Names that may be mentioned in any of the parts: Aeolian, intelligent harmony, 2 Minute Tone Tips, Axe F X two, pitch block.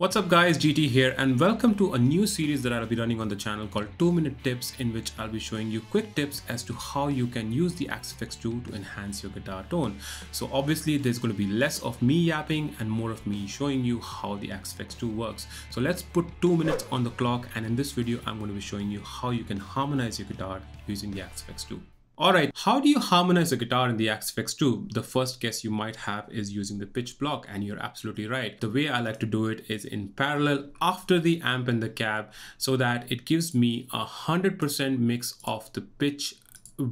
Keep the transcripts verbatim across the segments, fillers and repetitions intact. What's up guys, G T here, and welcome to a new series that I'll be running on the channel called two minute tips, in which I'll be showing you quick tips as to how you can use the Axe F X two to enhance your guitar tone. So obviously there's going to be less of me yapping and more of me showing you how the Axe F X two works. So let's put two minutes on the clock, and in this video I'm going to be showing you how you can harmonize your guitar using the Axe F X two. Alright, how do you harmonize a guitar in the Axe F X two? The first guess you might have is using the pitch block, and you're absolutely right. The way I like to do it is in parallel after the amp and the cab, so that it gives me a one hundred percent mix of the pitch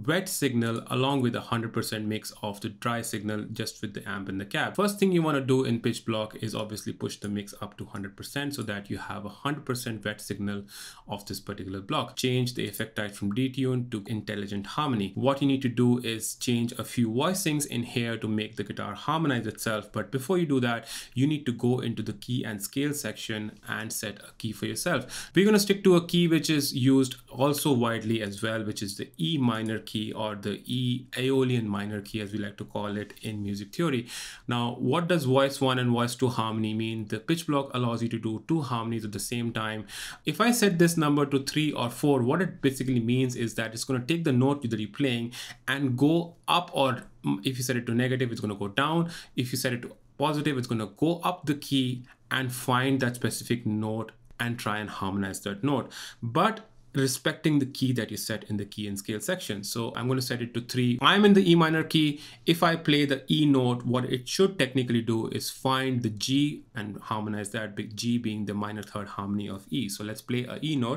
wet signal along with a one hundred percent mix of the dry signal just with the amp and the cab. First thing you want to do in pitch block is obviously push the mix up to one hundred percent so that you have a one hundred percent wet signal of this particular block. Change the effect type from detune to intelligent harmony. What you need to do is change a few voicings in here to make the guitar harmonize itself, but before you do that you need to go into the key and scale section and set a key for yourself. We're going to stick to a key which is used also widely as well, which is the E minor key, or the E Aeolian minor key as we like to call it in music theory. Now what does voice one and voice two harmony mean? The pitch block allows you to do two harmonies at the same time. If I set this number to three or four, what it basically means is that it's going to take the note that you're playing and go up, or if you set it to negative it's going to go down, if you set it to positive it's going to go up the key and find that specific note and try and harmonize that note, but respecting the key that you set in the key and scale section. So I'm going to set it to three. I'm in the E minor key. If I play the E note, what it should technically do is find the G and harmonize that, big G being the minor third harmony of E. So let's play a E note.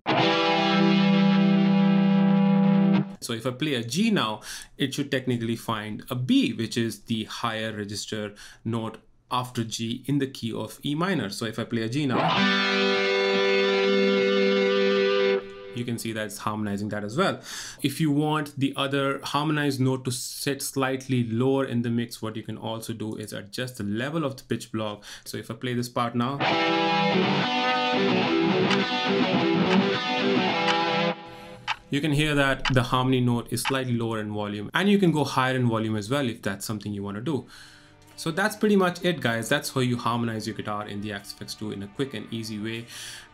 So if I play a G now, it should technically find a B, which is the higher register note after G in the key of E minor. So if I play a G now, you can see that it's harmonizing that as well. If you want the other harmonized note to sit slightly lower in the mix, what you can also do is adjust the level of the pitch block. So if I play this part now, you can hear that the harmony note is slightly lower in volume, and you can go higher in volume as well if that's something you want to do. So that's pretty much it guys, that's how you harmonize your guitar in the Axe F X two in a quick and easy way.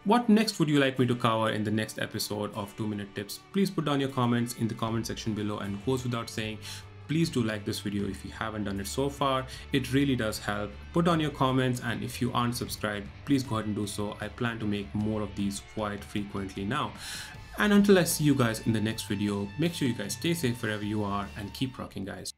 What next would you like me to cover in the next episode of two minute tips? Please put down your comments in the comment section below, and goes without saying, please do like this video if you haven't done it so far. It really does help. Put down your comments, and if you aren't subscribed, please go ahead and do so. I plan to make more of these quite frequently now. And until I see you guys in the next video, make sure you guys stay safe wherever you are and keep rocking guys.